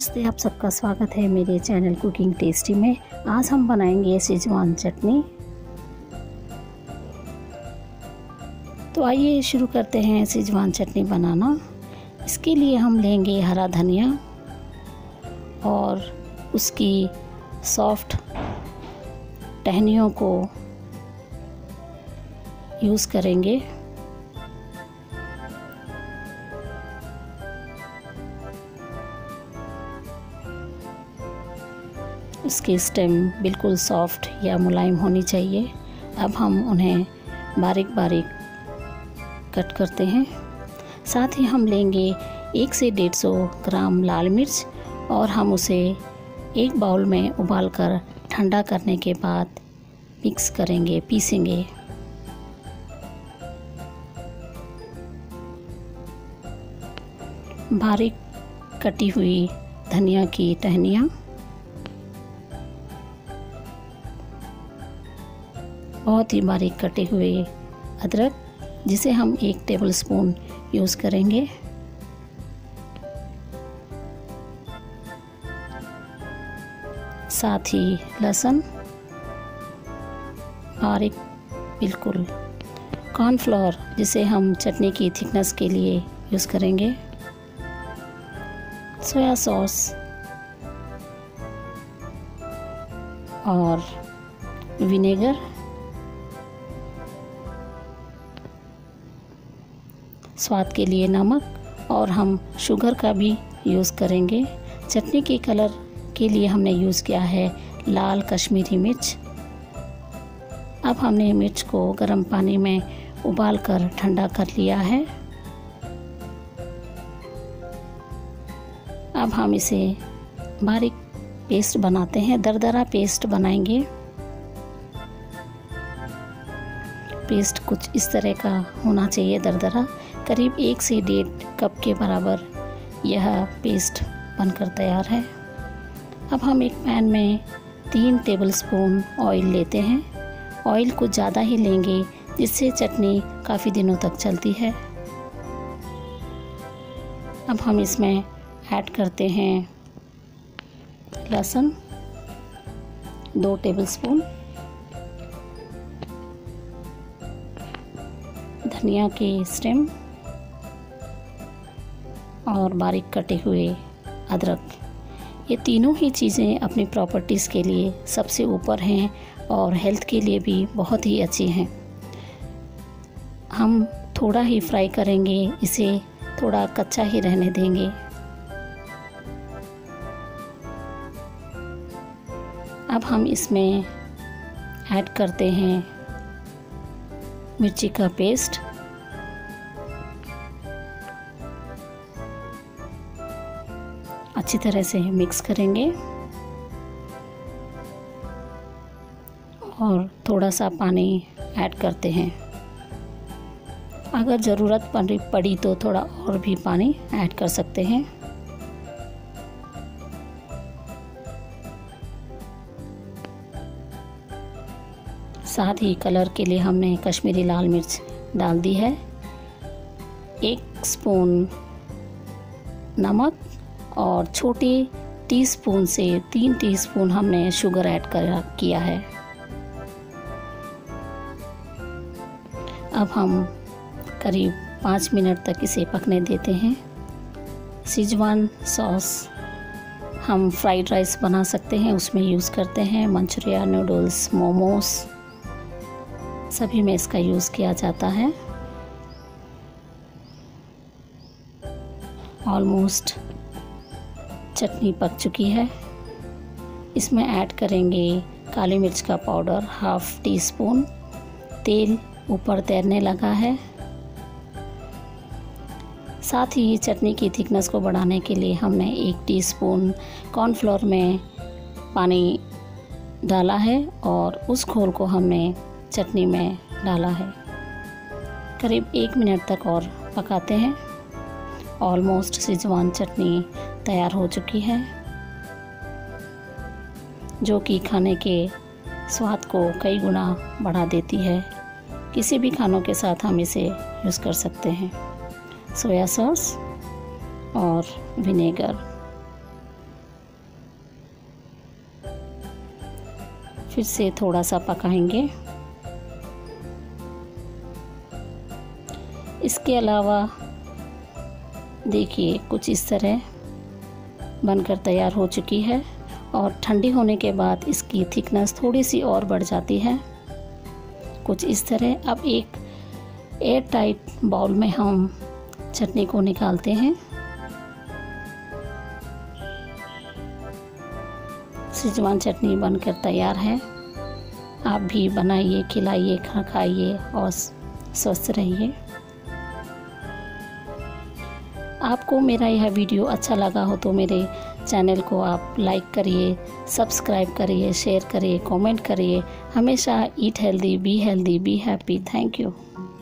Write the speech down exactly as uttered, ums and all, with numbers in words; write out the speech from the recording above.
नमस्ते, आप सबका स्वागत है मेरे चैनल कुकिंग टेस्टी में। आज हम बनाएंगे शेजवान चटनी। तो आइए शुरू करते हैं शेजवान चटनी बनाना। इसके लिए हम लेंगे हरा धनिया और उसकी सॉफ्ट टहनियों को यूज़ करेंगे। इसकी स्टेम बिल्कुल सॉफ्ट या मुलायम होनी चाहिए। अब हम उन्हें बारीक बारीक कट करते हैं। साथ ही हम लेंगे एक से डेढ़ सौ ग्राम लाल मिर्च और हम उसे एक बाउल में उबालकर ठंडा करने के बाद मिक्स करेंगे, पीसेंगे। बारीक कटी हुई धनिया की टहनियाँ, बहुत ही बारीक कटे हुए अदरक, जिसे हम एक टेबलस्पून यूज़ करेंगे। साथ ही लहसुन और एक बिल्कुल कॉर्नफ्लोर, जिसे हम चटनी की थिकनेस के लिए यूज़ करेंगे। सोया सॉस और विनेगर। स्वाद के लिए नमक और हम शुगर का भी यूज़ करेंगे। चटनी के कलर के लिए हमने यूज़ किया है लाल कश्मीरी मिर्च। अब हमने मिर्च को गर्म पानी में उबालकर ठंडा कर लिया है। अब हम इसे बारीक पेस्ट बनाते हैं, दरदरा पेस्ट बनाएंगे। पेस्ट कुछ इस तरह का होना चाहिए, दरदरा। करीब एक से डेढ़ कप के बराबर यह पेस्ट बनकर तैयार है। अब हम एक पैन में तीन टेबलस्पून ऑयल लेते हैं। ऑयल कुछ ज़्यादा ही लेंगे, जिससे चटनी काफ़ी दिनों तक चलती है। अब हम इसमें ऐड करते हैं लहसुन दो टेबलस्पून, धनिया के स्टेम और बारीक कटे हुए अदरक। ये तीनों ही चीज़ें अपनी प्रॉपर्टीज़ के लिए सबसे ऊपर हैं और हेल्थ के लिए भी बहुत ही अच्छी हैं। हम थोड़ा ही फ्राई करेंगे, इसे थोड़ा कच्चा ही रहने देंगे। अब हम इसमें ऐड करते हैं मिर्ची का पेस्ट अच्छी तरह से मिक्स करेंगे और थोड़ा सा पानी ऐड करते हैं। अगर ज़रूरत पड़ी तो थोड़ा और भी पानी ऐड कर सकते हैं। साथ ही कलर के लिए हमने कश्मीरी लाल मिर्च डाल दी है। एक स्पून नमक और छोटे टीस्पून से तीन टीस्पून हमने शुगर ऐड कर किया है। अब हम करीब पाँच मिनट तक इसे पकने देते हैं। शेजवान सॉस हम फ्राइड राइस बना सकते हैं, उसमें यूज़ करते हैं। मंचूरिया, नूडल्स, मोमोस सभी में इसका यूज़ किया जाता है। ऑलमोस्ट चटनी पक चुकी है। इसमें ऐड करेंगे काली मिर्च का पाउडर हाफ टी स्पून। तेल ऊपर तैरने लगा है। साथ ही चटनी की थिकनेस को बढ़ाने के लिए हमने एक टीस्पून कॉर्नफ्लोर में पानी डाला है और उस घोल को हमने चटनी में डाला है। करीब एक मिनट तक और पकाते हैं। ऑलमोस्ट शेजवान चटनी तैयार हो चुकी है, जो कि खाने के स्वाद को कई गुना बढ़ा देती है। किसी भी खानों के साथ हम इसे यूज़ कर सकते हैं। सोया सॉस और विनेगर। फिर से थोड़ा सा पकाएंगे। इसके अलावा देखिए कुछ इस तरह बनकर तैयार हो चुकी है और ठंडी होने के बाद इसकी थिकनेस थोड़ी सी और बढ़ जाती है, कुछ इस तरह। अब एक एयर टाइट बाउल में हम चटनी को निकालते हैं। सिजवान चटनी बनकर तैयार है। आप भी बनाइए, खिलाइए, खाइए और स्वस्थ रहिए। आपको मेरा यह वीडियो अच्छा लगा हो तो मेरे चैनल को आप लाइक करिए, सब्सक्राइब करिए, शेयर करिए, कमेंट करिए। हमेशा eat healthy, be healthy, be happy. Thank you.